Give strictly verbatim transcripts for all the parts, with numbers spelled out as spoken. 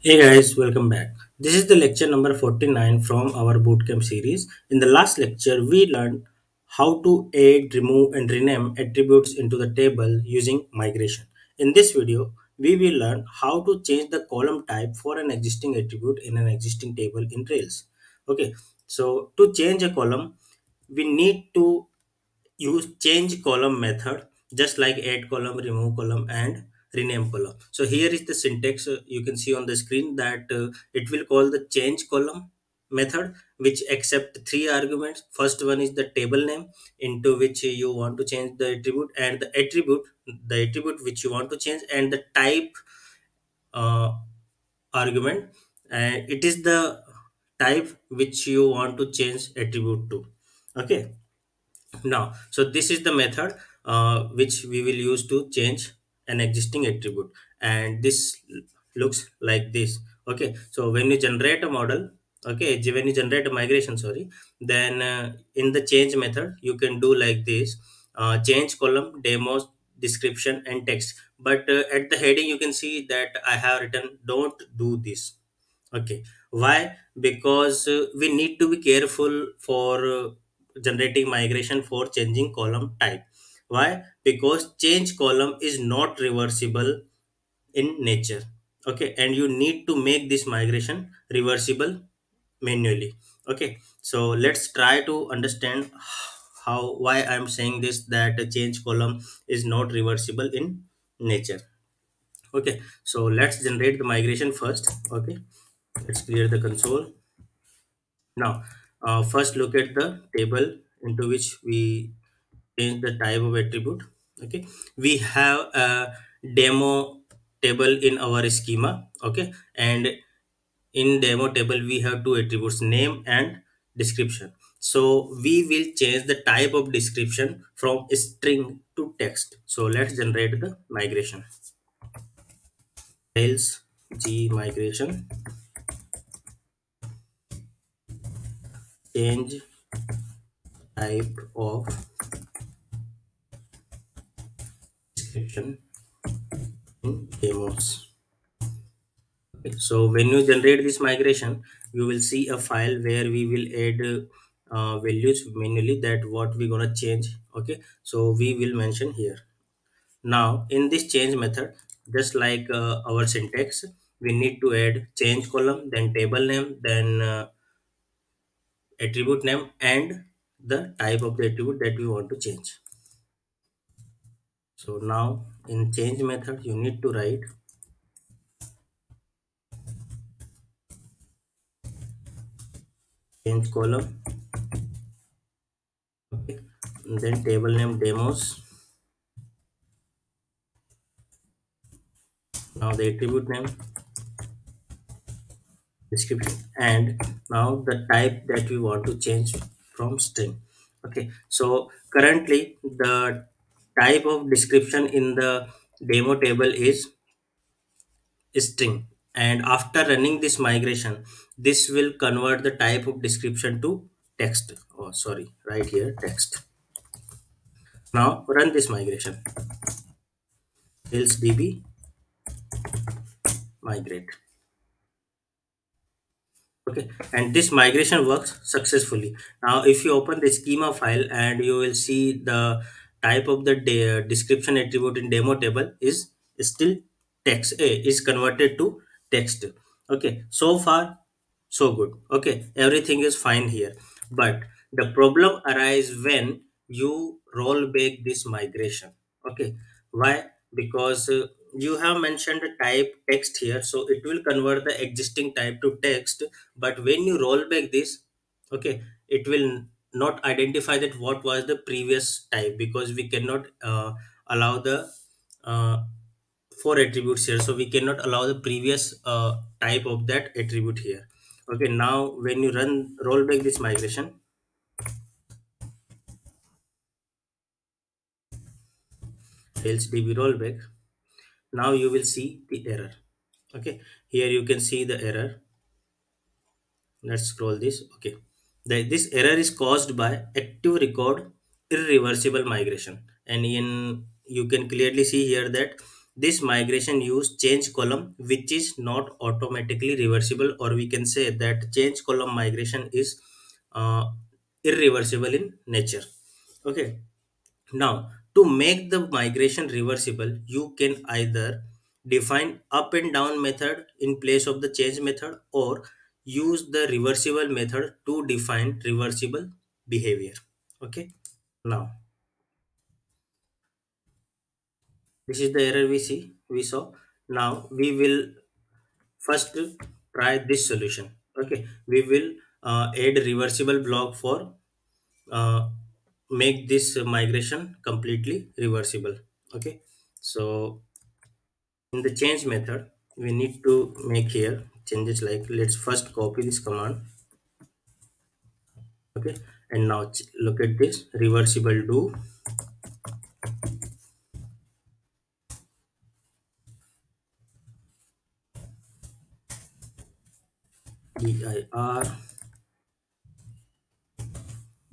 Hey guys, welcome back. This is the lecture number forty-nine from our bootcamp series. In the last lecture, we learned how to add, remove and rename attributes into the table using migration. In this video, we will learn how to change the column type for an existing attribute in an existing table in Rails. Okay, so to change a column, we need to use change column method, just like add column, remove column and rename column. So here is the syntax. Uh, you can see on the screen that uh, it will call the change column method, which accept three arguments. First one is the table name into which you want to change the attribute, and the attribute the attribute which you want to change, and the type uh, argument, and it is the type which you want to change attribute to. Okay, now so this is the method uh, which we will use to change an existing attribute, and this looks like this. Okay, so when you generate a model, okay, when you generate a migration, sorry, then uh, in the change method you can do like this: uh, change column, demos, description and text. But uh, at the heading you can see that I have written don't do this. Okay, why? Because uh, we need to be careful for uh, generating migration for changing column type. Why? Because change column is not reversible in nature. Okay, and you need to make this migration reversible manually. Okay, so let's try to understand how why I'm saying this, that a change column is not reversible in nature. Okay, so let's generate the migration first. Okay, let's clear the console. Now uh, first look at the table into which we change the type of attribute. Okay, we have a demo table in our schema. Okay, and in demo table we have two attributes, name and description. So we will change the type of description from string to text. So let's generate the migration. Rails g migration change type of in demos. Okay, so when you generate this migration, you will see a file where we will add uh, values manually, that what we're gonna change. Okay, so we will mention here. Now in this change method, just like uh, our syntax, we need to add change column, then table name, then uh, attribute name and the type of the attribute that we want to change. So now in change method you need to write change column, okay, and then table name demos. Now the attribute name, description, and now the type that we want to change from string. Okay, so currently the type of description in the demo table is string, and after running this migration, this will convert the type of description to text. Oh, sorry, right here, text. Now run this migration. Rails db migrate. Okay, and this migration works successfully. Now if you open the schema file, and you will see the type of the description attribute in demo table is still text, a is converted to text. Okay, so far so good. Okay, everything is fine here, but the problem arises when you roll back this migration. Okay, why? Because uh, you have mentioned the type text here, so it will convert the existing type to text, but when you roll back this, okay, it will not identify that what was the previous type, because we cannot uh, allow the uh, four attributes here, so we cannot allow the previous uh, type of that attribute here. Okay, now when you run roll back this migration, Rails db rollback, now you will see the error. Okay, here you can see the error. Let's scroll this. Okay, this error is caused by active record irreversible migration, and in you can clearly see here that This migration use change column, which is not automatically reversible, or we can say that change column migration is uh, irreversible in nature. Okay, now to make the migration reversible, you can either define up and down method in place of the change method, or use the reversible method to define reversible behavior. Okay, now this is the error we see we saw. Now we will first try this solution. Okay, we will uh, add reversible block for uh, make this migration completely reversible. Okay, so in the change method we need to make here changes like, let's first copy this command. Okay, and now look at this, reversible do.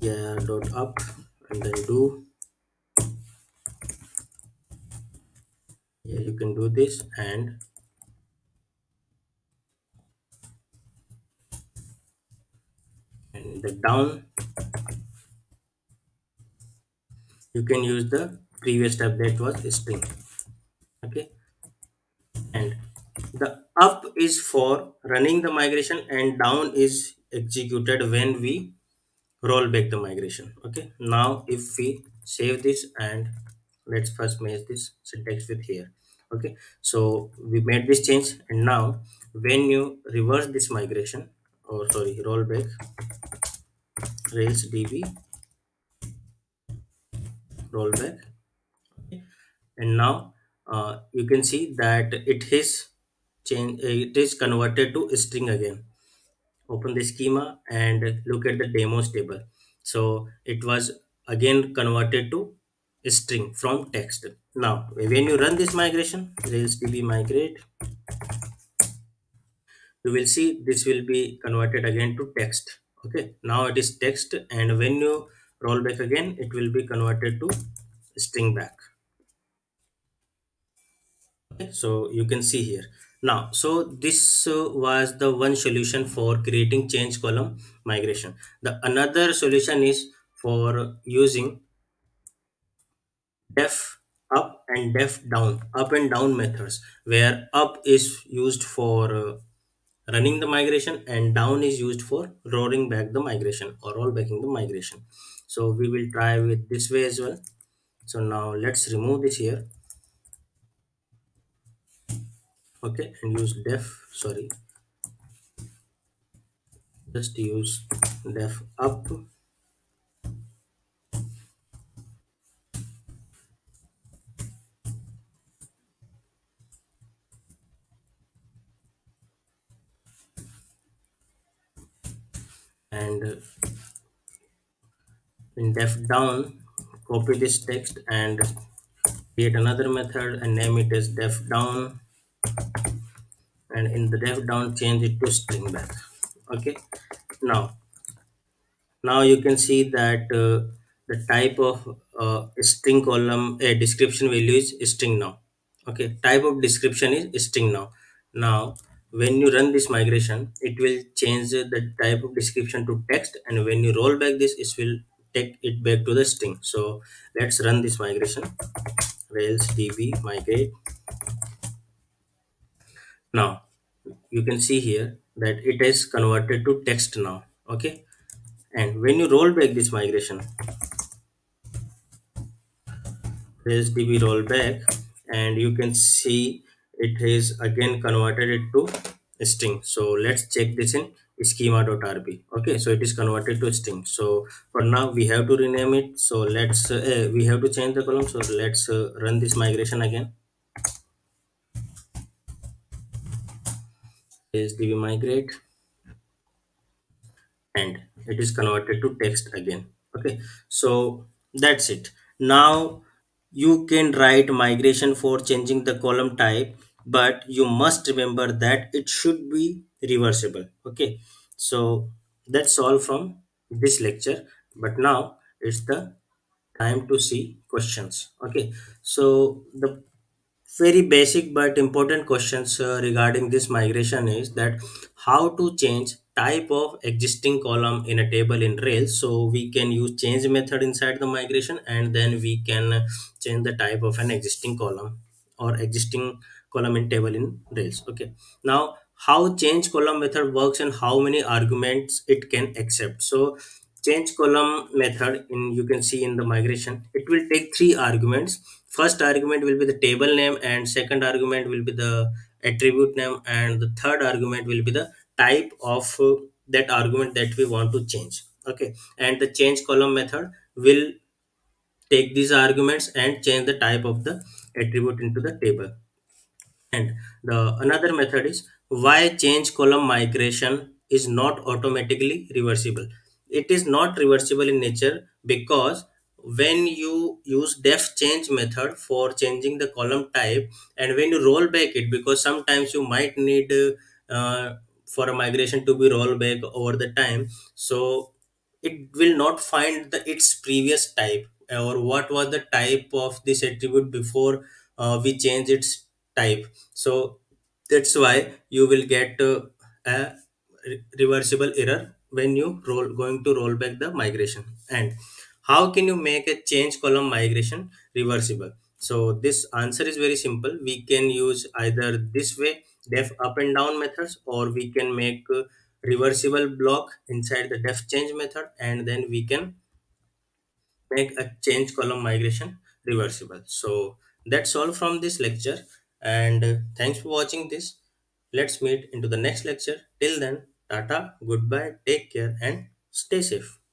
dir dot up and then do. Yeah, you can do this and and the down. You can use the previous tab that was string. Okay, and the up is for running the migration and down is executed when we roll back the migration. Okay, now if we save this, and let's first match this syntax with here. Okay, so we made this change, and now when you reverse this migration, or sorry, roll back Rails D B rollback. Okay, and now uh, you can see that it is change it is converted to a string again. Open the schema and look at the demos table. So it was again converted to a string from text. Now when you run this migration, Rails D B migrate, you will see this will be converted again to text. Okay, now it is text, and when you roll back again, it will be converted to string back. Okay, so you can see here. Now, so this uh, was the one solution for creating change column migration. The another solution is for using def up and def down, up and down methods, where up is used for uh, running the migration and down is used for rolling back the migration or roll backing the migration. So we will try with this way as well. So now let's remove this here. Okay, and use def sorry just use def up and in def down, copy this text and create another method and name it as def down, and in the def down change it to string back. Okay, now now you can see that uh, the type of uh, string column a uh, description value is string now. Okay, type of description is string now. Now when you run this migration, it will change the type of description to text, and when you roll back this, it will take it back to the string. So let's run this migration, Rails D B migrate. Now you can see here that it is converted to text now. Okay, and when you roll back this migration, Rails D B rollback, and you can see it is again converted it to a string. So let's check this in schema.rb. Okay, so it is converted to a string. So for now we have to rename it. So let's uh, we have to change the column. So let's uh, run this migration again. Rails D B migrate, and it is converted to text again. Okay, so that's it. Now you can write migration for changing the column type, but you must remember that it should be reversible. Okay, so that's all from this lecture, but now it's the time to see questions. Okay, so the very basic but important questions uh, regarding this migration is that how to change type of existing column in a table in Rails. So we can use change method inside the migration, and then we can change the type of an existing column or existing column in table in Rails. Okay, now how change column method works and how many arguments it can accept. So change column method, in you can see in the migration, it will take three arguments. First argument will be the table name, and second argument will be the attribute name, and the third argument will be the type of uh, that argument that we want to change. Okay, and the change column method will take these arguments and change the type of the attribute into the table. And the another method is why change column migration is not automatically reversible. It is not reversible in nature because when you use def change method for changing the column type, and when you roll back it, because sometimes you might need uh, uh, for a migration to be rolled back over the time, so it will not find the its previous type, or what was the type of this attribute before uh, we change its type. So that's why you will get uh, a re reversible error when you roll going to roll back the migration. And how can you make a change column migration reversible? So this answer is very simple. We can use either this way, def up and down methods, or we can make a reversible block inside the def change method, and then we can make a change column migration reversible. So that's all from this lecture, and thanks for watching this. Let's meet into the next lecture. Till then, tata, goodbye, take care, and stay safe.